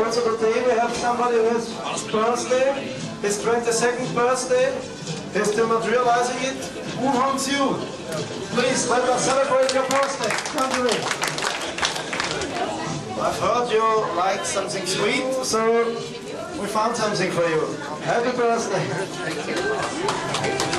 Once of the day we have somebody who's birthday, his 22nd birthday, he's still not realizing it. Who wants you? Please let us celebrate your birthday. Come to me. I've heard you like something sweet, so we found something for you. Happy birthday. Thank you.